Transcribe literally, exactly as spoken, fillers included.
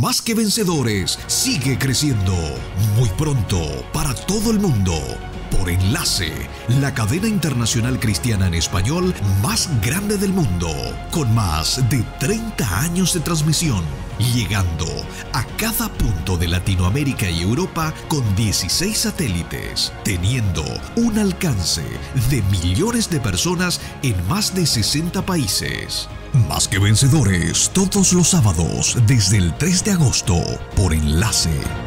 Más que Vencedores sigue creciendo muy pronto para todo el mundo por Enlace, la cadena internacional cristiana en español más grande del mundo, con más de treinta años de transmisión, llegando a cada punto de Latinoamérica y Europa con dieciséis satélites, teniendo un alcance de millones de personas en más de sesenta países. Más que Vencedores, todos los sábados desde el tres de agosto por Enlace.